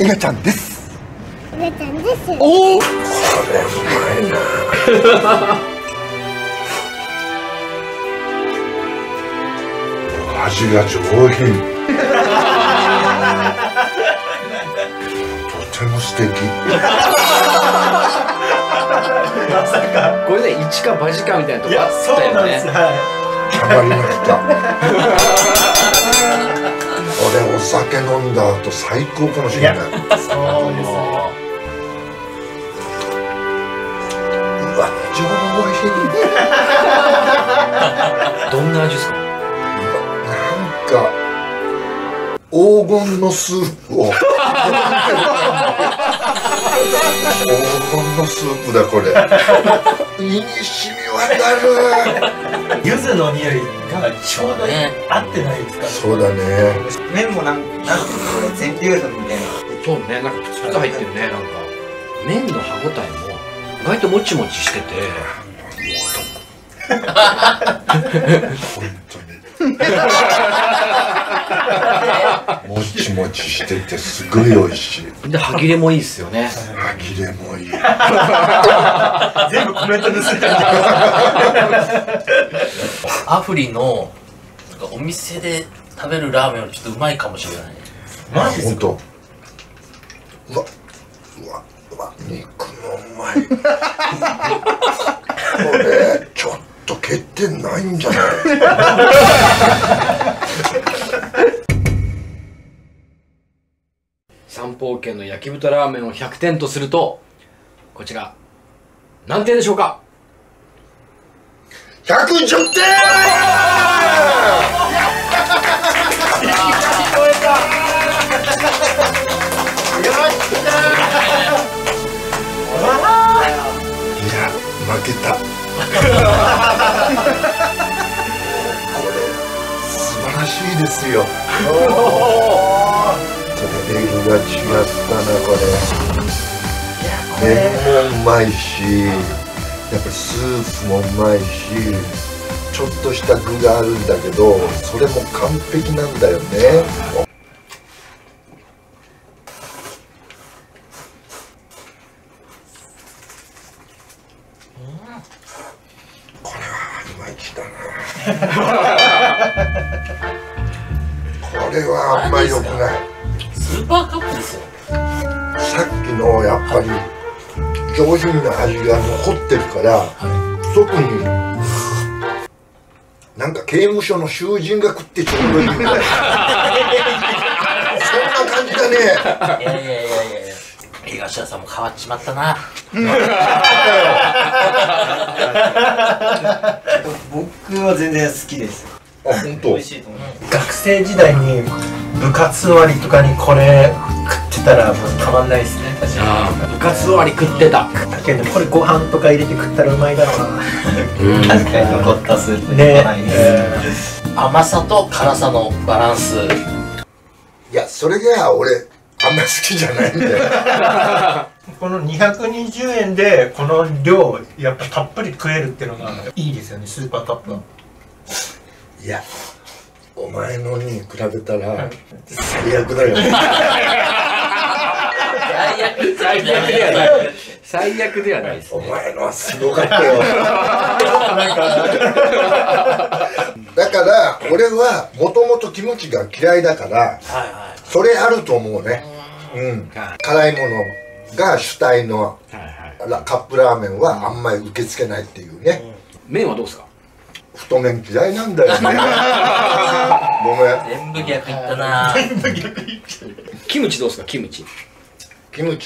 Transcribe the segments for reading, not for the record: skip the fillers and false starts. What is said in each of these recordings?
うなちゃんです。うなちゃんです。おお。これうまいな。味が上品。とても素敵。まさかこれで一か八かみたいなとこあったよね。たまりました。俺お酒飲んだ後最高かもしれない。そうですね。うわ、非常に美味しい。どんな味ですか？なんか黄金のスープを。黄金のスープだこれ。胃に染み渡る。柚子の匂いがちょうど合ってないですか？そうだね。麺もなんかこれ全粒粉みたいな。そうね、なんかプツプツ入ってるね。なんか麺の歯ごたえも意外ともちもちしてて。本当に。もちもちしててすごい美味しい。で歯切れもいいですよね。歯切れもいい。全部コメント盗んだ。アフリのお店で食べるラーメンよりちょっとうまいかもしれない。マジですか？本当。うわ肉のうまい。これちょっと欠点ないんじゃない？三宝軒の焼き豚ラーメンを100点とするとこちら何点でしょうか？110点。負けた。これ素晴らしいですよ。それレベルが違ったなこれ。麺もうまいし、やっぱりスープもうまいし、ちょっとした具があるんだけど、それも完璧なんだよね。これはあんまいちだな。これはあんまり良くない。スーパーカップですよ。さっきのやっぱり上品な味が残ってるから、はい、特になんか刑務所の囚人が食ってちょうどいいみたいな。そんな感じだね。いや東田さんも変わっちまったな。僕は全然好きです。あ、本当。美味しいと思います。学生時代に部活終わりとかにこれ食ってたらもうたまんないですね。確かに。部活終わり食ってた。だけどこれご飯とか入れて食ったらうまいだろうな。確かに残ったスープね。甘さと辛さのバランス。いや、それが俺。あんま好きじゃないんで。この220円でこの量やっぱたっぷり食えるっていうのがいいですよね、スーパーカップは。いや、お前のに比べたら最悪だよ。最悪ではないですね。お前のはすごかったよ。だから俺はもともとキムチが嫌いだから、それあると思うね。うん、辛いものが主体のカップラーメンはあんまり受け付けないっていうね。麺はどうですか？太麺嫌いなんだよね。ごめん、全部逆いったな。全部逆いった。キムチどうですか？キムチ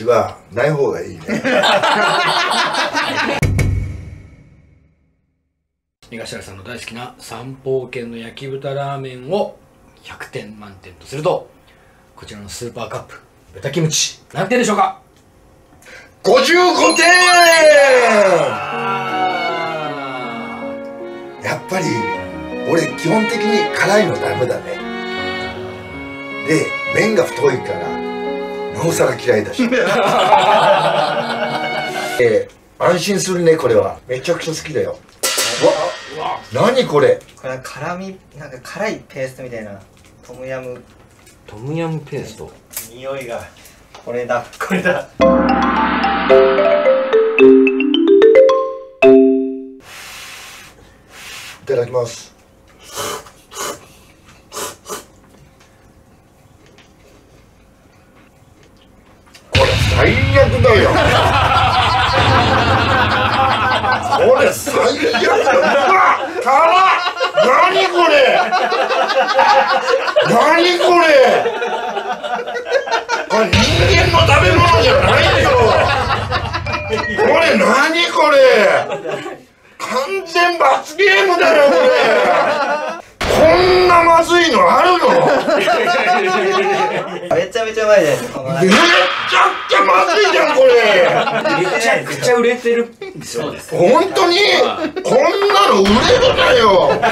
はない方がいいね。東原さんの大好きな三宝軒の焼き豚ラーメンを100点満点とすると、こちらのスーパーカップ豚キムチ何点でしょうか？55点。やっぱり俺基本的に辛いのダメだね。で麺が太いからなおさら嫌いだし。安心するね、これはめちゃくちゃ好きだよ。何これ？これ辛み、なんか辛いペーストみたいなトムヤムペースト。匂いがこれだこれだ。いただきます。これ最悪だよ。これ最悪だ。なにこれ。なにこれ。これ人間の食べ物じゃないよ。これなにこれ。完全罰ゲームだよ、これ。こんなまずいのあるの。めちゃめちゃうまいじゃないですか。めちゃくちゃまずいじゃん、これ。めちゃくちゃ売れてる。そうです。本当に。こんなの売れるなよ。だ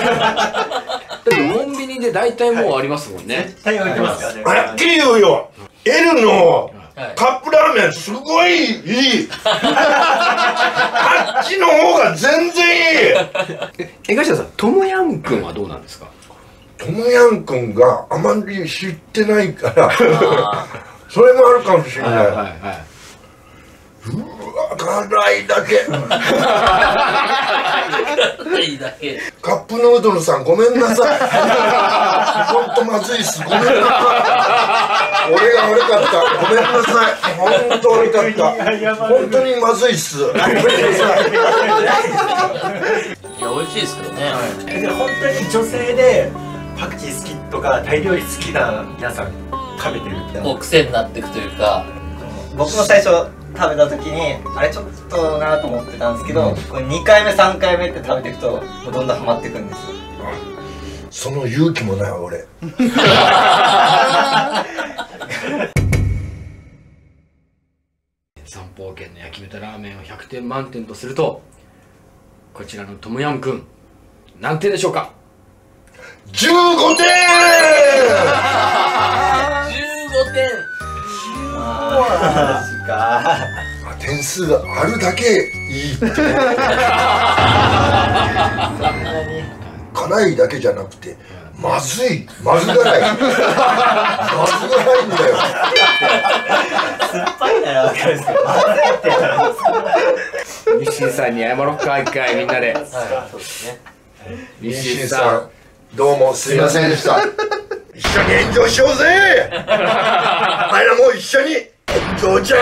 ってコンビニで大体もうありますもんね。絶対売れてますからね。はっきり言うよ。L のカップラーメンすごいいい。あっちの方が全然いい。東さん、ともやんくんはどうなんですか？ともやんくんがあまり知ってないから、それもあるかもしれない。はいはいはい。うわ、辛いだけ。辛いだけ。カップヌードルさん、ごめんなさい。本当まずいっす。ごめんなさい。俺が悪かった。ごめんなさい。本当悪かった。本当にまずいっす。ごめんなさい。いや、美味しいですけどね。本当に女性でパクチー好きとか、タイ料理好きな皆さん食べてるみたいな。癖になっていくというか、僕も最初。食べた時にあれちょっとなと思ってたんですけど、これ2回目3回目って食べていくともうどんどんハマっていくんですよ。その勇気もない俺。三宝軒の焼き豚ラーメンを100点満点とすると、こちらのトムヤムくん何点でしょうか？15点。15点。確か点数があるだけいいって。辛いだけじゃなくてまずい、まず辛い、まず辛いんだよ。酸っぱいならわかるんですけど、まずいって。日清さんに謝ろっか、一回みんなで。日清さん、どうもすいませんでした。一緒に炎上しようぜ。お前らも一緒に炎上じゃ。